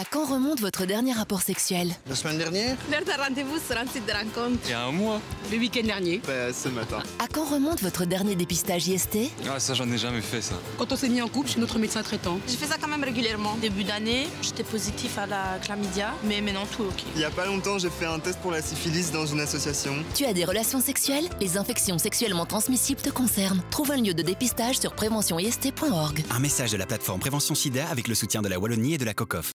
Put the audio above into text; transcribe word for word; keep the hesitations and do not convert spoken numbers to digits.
À quand remonte votre dernier rapport sexuel? La semaine dernière. L'heure de rendez-vous sur un site de rencontre. Il y a un mois. Le week-end dernier. Bah, ce matin. À quand remonte votre dernier dépistage I S T? Ah, ça, j'en ai jamais fait, ça. Quand on s'est mis en couple chez notre médecin traitant. Je fais ça quand même régulièrement. Début d'année, j'étais positif à la chlamydia, mais maintenant tout ok. Il n'y a pas longtemps, j'ai fait un test pour la syphilis dans une association. Tu as des relations sexuelles? Les infections sexuellement transmissibles te concernent. Trouve un lieu de dépistage sur prévention I S T point org. Un message de la plateforme Prévention Sida avec le soutien de la Wallonie et de la CoCoF.